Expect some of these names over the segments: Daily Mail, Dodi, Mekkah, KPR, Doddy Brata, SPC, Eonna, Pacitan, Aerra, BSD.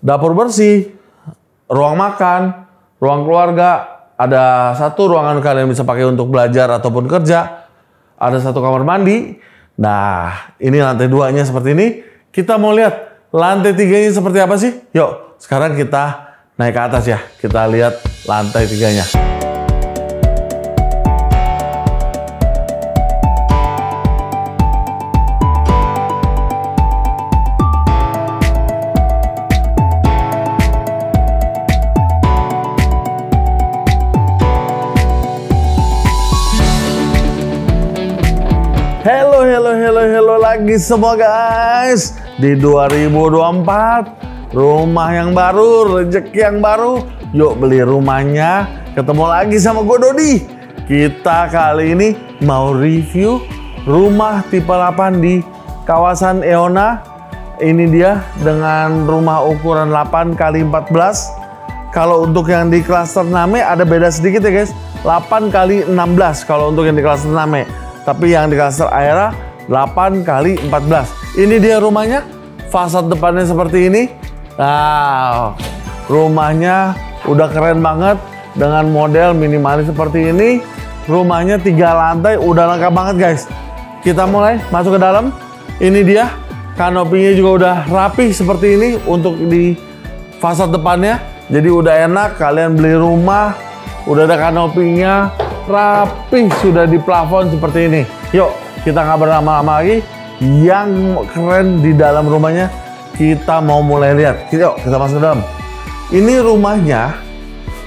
dapur bersih, ruang makan, ruang keluarga, ada satu ruangan kalian bisa pakai untuk belajar ataupun kerja, ada satu kamar mandi. Nah, ini lantai 2-nya seperti ini. Kita mau lihat lantai 3-nya seperti apa sih? Yuk, sekarang kita naik ke atas ya. Kita lihat lantai 3-nya. Hello lagi semua guys. Di 2024 rumah yang baru, rezeki yang baru. Yuk beli rumahnya. Ketemu lagi sama gue Dodi. Kita kali ini mau review rumah tipe 8 di kawasan Eonna. Ini dia dengan rumah ukuran 8 kali 14. Kalau untuk yang di klaster Name ada beda sedikit ya guys, 8 kali 16. Kalau untuk yang di klaster Name. Tapi yang di klaster Aerra 8 kali 14. Ini dia rumahnya. Fasad depannya seperti ini. Nah, rumahnya udah keren banget dengan model minimalis seperti ini. Rumahnya 3 lantai, udah lengkap banget guys. Kita mulai masuk ke dalam. Ini dia. Kanopinya juga udah rapi seperti ini untuk di fasad depannya. Jadi udah enak kalian beli rumah, udah ada kanopinya, rapi sudah di plafon seperti ini. Yuk, kita nggak berlama-lama lagi. Yang keren di dalam rumahnya kita mau mulai lihat. Yuk, kita masuk ke dalam. Ini rumahnya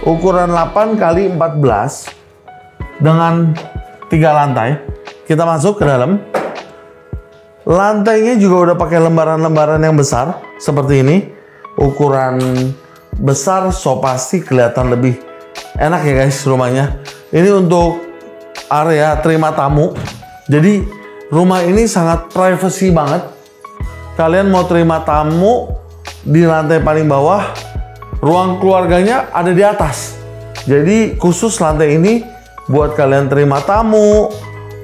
ukuran 8 kali 14 dengan 3 lantai. Kita masuk ke dalam. Lantainya juga udah pakai lembaran-lembaran yang besar seperti ini. Ukuran besar so pasti kelihatan lebih enak ya guys rumahnya. Ini untuk area terima tamu. Jadi rumah ini sangat privacy banget. Kalian mau terima tamu di lantai paling bawah, ruang keluarganya ada di atas. Jadi khusus lantai ini buat kalian terima tamu.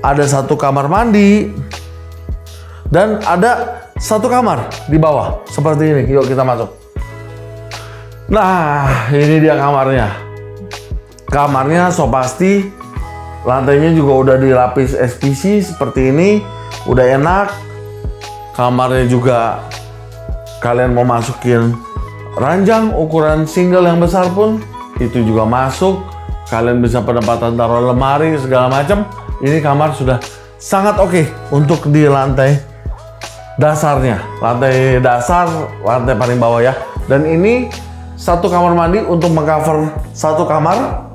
Ada satu kamar mandi dan ada satu kamar di bawah seperti ini. Yuk kita masuk. Nah, ini dia kamarnya. Kamarnya so pasti lantainya juga udah dilapis SPC seperti ini, udah enak. Kamarnya juga kalian mau masukin ranjang ukuran single yang besar pun itu juga masuk. Kalian bisa penempatan taruh lemari segala macam. Ini kamar sudah sangat oke untuk di lantai dasarnya, lantai dasar, lantai paling bawah ya. Dan ini satu kamar mandi untuk mengcover satu kamar.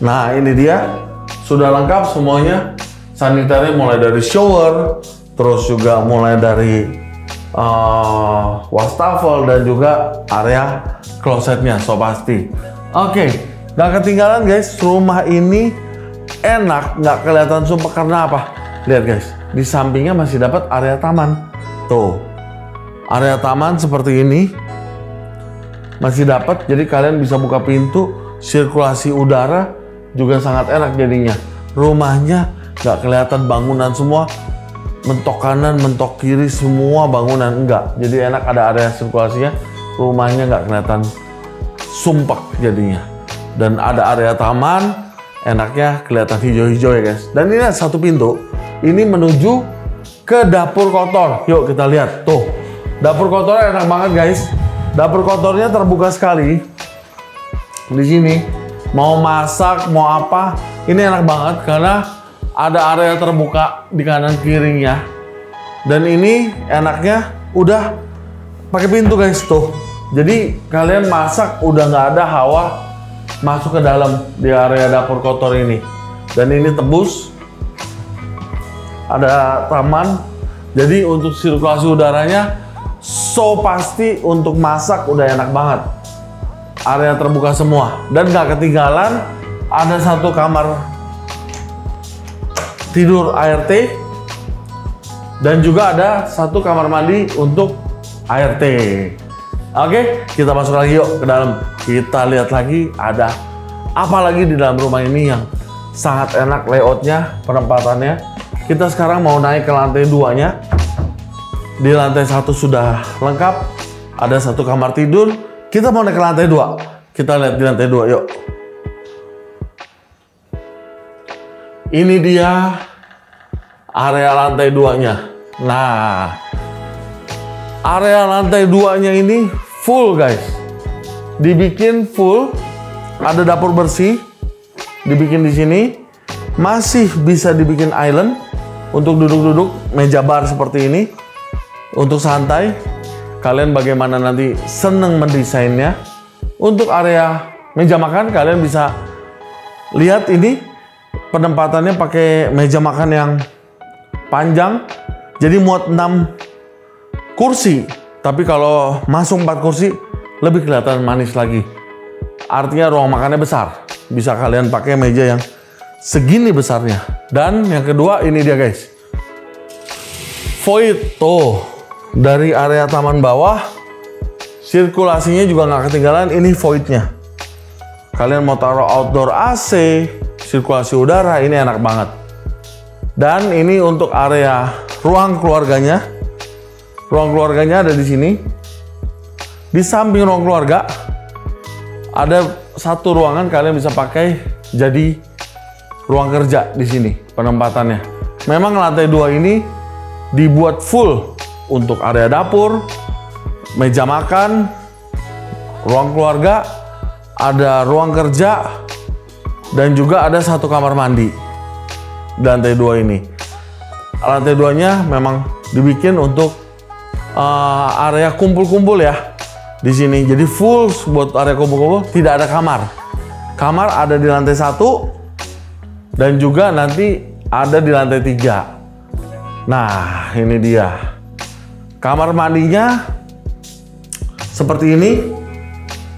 Nah, ini dia sudah lengkap semuanya. Sanitarnya mulai dari shower, terus juga mulai dari wastafel dan juga area klosetnya so pasti. Oke, nggak ketinggalan guys, rumah ini enak, nggak kelihatan sumpah karena apa? Lihat guys, di sampingnya masih dapat area taman. Tuh, area taman seperti ini masih dapat. Jadi kalian bisa buka pintu, sirkulasi udara juga sangat enak jadinya. Rumahnya nggak kelihatan bangunan semua, mentok kanan, mentok kiri semua bangunan, enggak. Jadi enak ada area sirkulasinya, rumahnya nggak kelihatan sumpek jadinya. Dan ada area taman, enaknya kelihatan hijau-hijau ya guys. Dan ini ada satu pintu, ini menuju ke dapur kotor. Yuk kita lihat, tuh dapur kotornya enak banget guys. Dapur kotornya terbuka sekali. Di sini mau masak mau apa, ini enak banget karena ada area terbuka di kanan kirinya. Dan ini enaknya udah pakai pintu guys, tuh. Jadi kalian masak udah nggak ada hawa masuk ke dalam di area dapur kotor ini. Dan ini tebus, ada taman. Jadi untuk sirkulasi udaranya so pasti untuk masak udah enak banget. Area terbuka semua. Dan gak ketinggalan ada satu kamar tidur ART dan juga ada satu kamar mandi untuk ART. Oke, kita masuk lagi yuk ke dalam. Kita lihat lagi ada apa lagi di dalam rumah ini yang sangat enak layoutnya, penempatannya. Kita sekarang mau naik ke lantai 2-nya. Di lantai 1 sudah lengkap, Ada satu kamar tidur. Kita mau naik ke lantai 2. Kita lihat di lantai 2, yuk. Ini dia area lantai 2-nya. Nah, area lantai 2-nya ini full, guys. Dibikin full. Ada dapur bersih. Dibikin di sini. Masih bisa dibikin island untuk duduk-duduk, meja bar seperti ini untuk santai. Kalian bagaimana nanti seneng mendesainnya. Untuk area meja makan, kalian bisa lihat ini penempatannya pakai meja makan yang panjang, jadi muat 6 kursi. Tapi kalau masuk 4 kursi lebih kelihatan manis lagi. Artinya ruang makannya besar. Bisa kalian pakai meja yang segini besarnya. Dan yang kedua ini dia, guys, void tuh dari area taman bawah. Sirkulasinya juga nggak ketinggalan. Ini voidnya, kalian mau taruh outdoor AC, sirkulasi udara, ini enak banget. Dan ini untuk area ruang keluarganya. Ruang keluarganya ada di sini. Di samping ruang keluarga ada satu ruangan kalian bisa pakai jadi ruang kerja di sini penempatannya. Memang lantai 2 ini dibuat full untuk area dapur, meja makan, ruang keluarga, ada ruang kerja, dan juga ada satu kamar mandi di lantai 2 ini. Lantai 2-nya memang dibikin untuk area kumpul-kumpul ya di sini. Jadi full buat area kumpul-kumpul, tidak ada kamar. Kamar ada di lantai 1. Dan juga nanti ada di lantai 3. Nah, ini dia. Kamar mandinya seperti ini.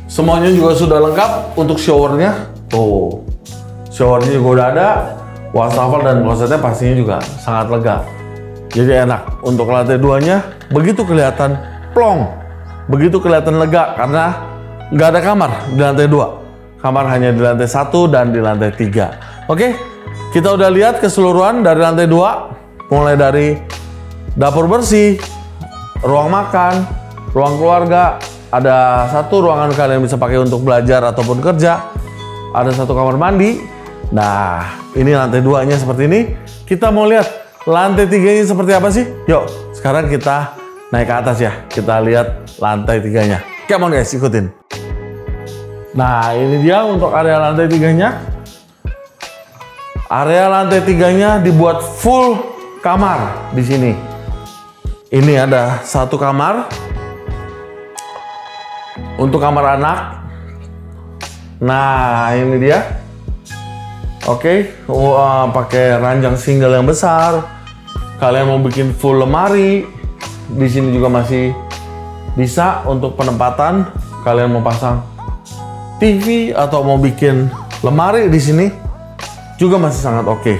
Semuanya juga sudah lengkap untuk showernya. Tuh, showernya juga udah ada. Wastafel dan klosetnya pastinya juga sangat lega. Jadi enak. Untuk lantai 2-nya begitu kelihatan plong. Begitu kelihatan lega karena nggak ada kamar di lantai 2. Kamar hanya di lantai 1 dan di lantai 3. Oke, kita udah lihat keseluruhan dari lantai 2. Mulai dari dapur bersih, ruang makan, ruang keluarga. Ada satu ruangan kalian bisa pakai untuk belajar ataupun kerja. Ada satu kamar mandi. Nah, ini lantai 2-nya seperti ini. Kita mau lihat lantai 3-nya seperti apa sih? Yuk, sekarang kita naik ke atas ya. Kita lihat lantai 3-nya. Come on guys, ikutin. Nah, ini dia untuk area lantai 3-nya. Area lantai 3-nya dibuat full kamar di sini. Ini ada satu kamar untuk kamar anak. Nah, ini dia. Oke, pakai ranjang single yang besar. Kalian mau bikin full lemari di sini juga masih bisa untuk penempatan. Kalian mau pasang TV atau mau bikin lemari di sini juga masih sangat oke.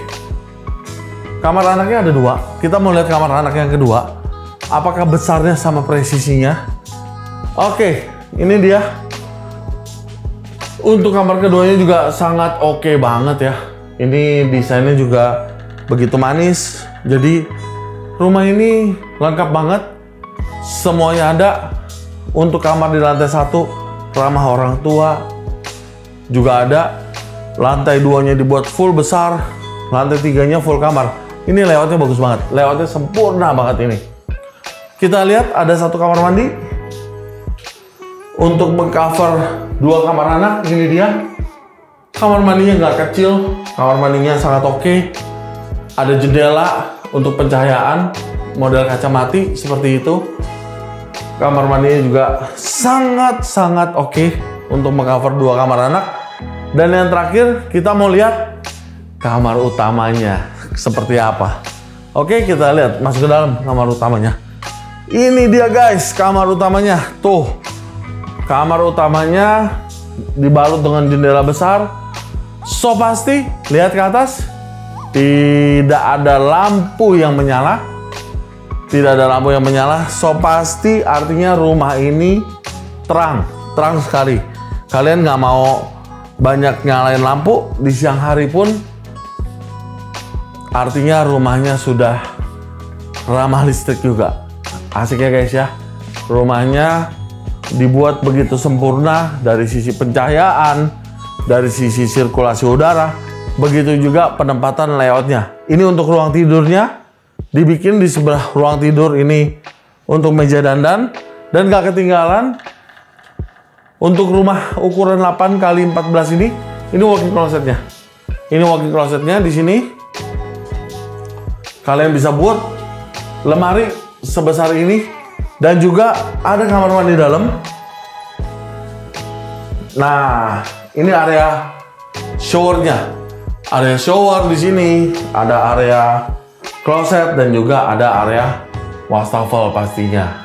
Kamar anaknya ada 2. Kita mau lihat kamar anak yang kedua. Apakah besarnya sama presisinya? Oke, ini dia. Untuk kamar keduanya juga sangat oke banget ya. Ini desainnya juga begitu manis. Jadi rumah ini lengkap banget. Semuanya ada. Untuk kamar di lantai 1. Ramah orang tua juga ada. Lantai 2-nya dibuat full besar. Lantai 3-nya full kamar. Ini layoutnya bagus banget. Layoutnya sempurna banget ini. Kita lihat ada satu kamar mandi untuk mengcover 2 kamar anak. Ini dia. Kamar mandinya nggak kecil. Kamar mandinya sangat oke. Ada jendela untuk pencahayaan model kaca mati seperti itu. Kamar mandinya juga sangat-sangat oke untuk mengcover 2 kamar anak. Dan yang terakhir, kita mau lihat kamar utamanya seperti apa. Oke, kita lihat masuk ke dalam kamar utamanya. Ini dia guys, kamar utamanya. Tuh, kamar utamanya dibalut dengan jendela besar. So pasti, lihat ke atas. Tidak ada lampu yang menyala. So pasti artinya rumah ini terang sekali. Kalian nggak mau banyak nyalain lampu di siang hari pun, artinya rumahnya sudah ramah listrik juga. Asik ya guys ya, rumahnya dibuat begitu sempurna dari sisi pencahayaan, dari sisi sirkulasi udara, begitu juga penempatan layoutnya. Ini untuk ruang tidurnya, dibikin di sebelah ruang tidur ini untuk meja dandan. Dan gak ketinggalan, untuk rumah ukuran 8x14 ini walk-in closetnya. Ini walk-in closetnya di sini. Kalian bisa buat lemari sebesar ini. Dan juga ada kamar mandi dalam. Nah, ini area showernya. Area shower di sini, ada area kloset dan juga ada area wastafel pastinya.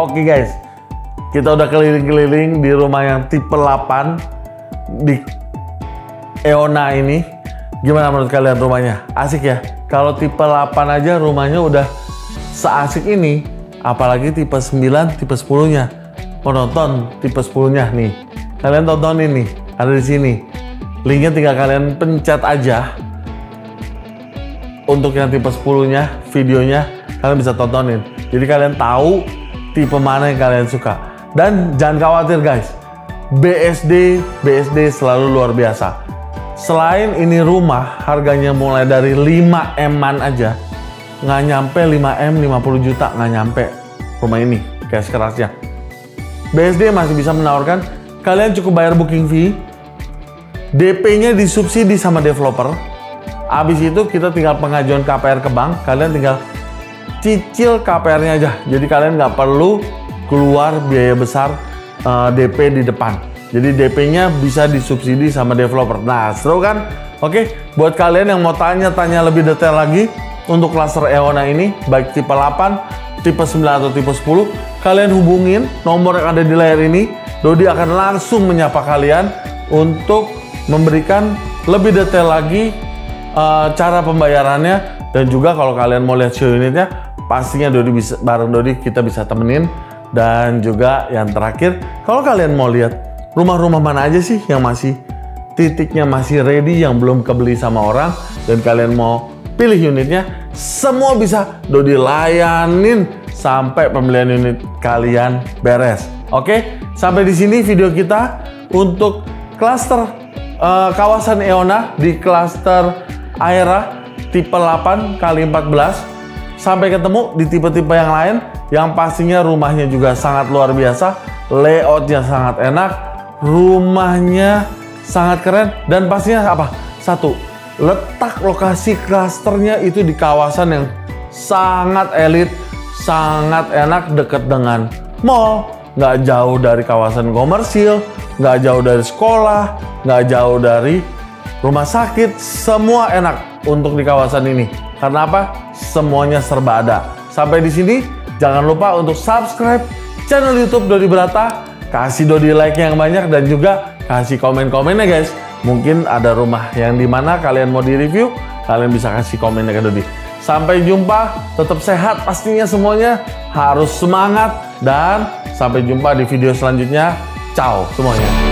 Oke guys, kita udah keliling-keliling di rumah yang tipe 8 di Eonna ini. Gimana menurut kalian rumahnya? Asik ya? Kalau tipe 8 aja rumahnya udah seasik ini, apalagi tipe 9, tipe 10-nya. Mau nonton tipe 10-nya nih, kalian tonton ini, ada di sini. Linknya tinggal kalian pencet aja. Untuk yang tipe 10-nya, videonya kalian bisa tontonin. Jadi kalian tahu tipe mana yang kalian suka. Dan jangan khawatir guys, BSD selalu luar biasa. Selain ini rumah harganya mulai dari 5M-an aja, nggak nyampe 5M, 50 juta nggak nyampe rumah ini cash kerasnya. BSD masih bisa menawarkan, kalian cukup bayar booking fee, DP-nya disubsidi sama developer. Abis itu kita tinggal pengajuan KPR ke bank, kalian tinggal cicil KPR-nya aja. Jadi kalian nggak perlu keluar biaya besar DP di depan. Jadi DP-nya bisa disubsidi sama developer. Nah, seru kan? Oke, buat kalian yang mau tanya-tanya lebih detail lagi untuk klaster Eonna ini, baik tipe 8, tipe 9 atau tipe 10, kalian hubungin nomor yang ada di layar ini. Dodi akan langsung menyapa kalian untuk memberikan lebih detail lagi cara pembayarannya, dan juga kalau kalian mau lihat show unitnya, pastinya Dodi bisa, bareng Dodi kita bisa temenin. Dan juga yang terakhir, kalau kalian mau lihat rumah-rumah mana aja sih yang masih titiknya masih ready, yang belum kebeli sama orang, dan kalian mau pilih unitnya, semua bisa Dodi layanin sampai pembelian unit kalian beres. Oke, sampai di sini video kita untuk klaster kawasan Eonna di klaster Aerra tipe 8x14. Sampai ketemu di tipe-tipe yang lain, yang pastinya rumahnya juga sangat luar biasa, layoutnya sangat enak, rumahnya sangat keren, dan pastinya apa? Satu, letak lokasi klasternya itu di kawasan yang sangat elit, sangat enak, deket dengan mall, nggak jauh dari kawasan komersil, nggak jauh dari sekolah, nggak jauh dari rumah sakit, semua enak untuk di kawasan ini. Karena apa? Semuanya serba ada. Sampai di sini, jangan lupa untuk subscribe channel YouTube Doddy Brata. Kasih Dodi like yang banyak dan juga kasih komen-komennya guys. Mungkin ada rumah yang dimana kalian mau di-review, kalian bisa kasih komennya ke Dodi. Sampai jumpa, tetap sehat pastinya semuanya, harus semangat, dan sampai jumpa di video selanjutnya. Ciao semuanya.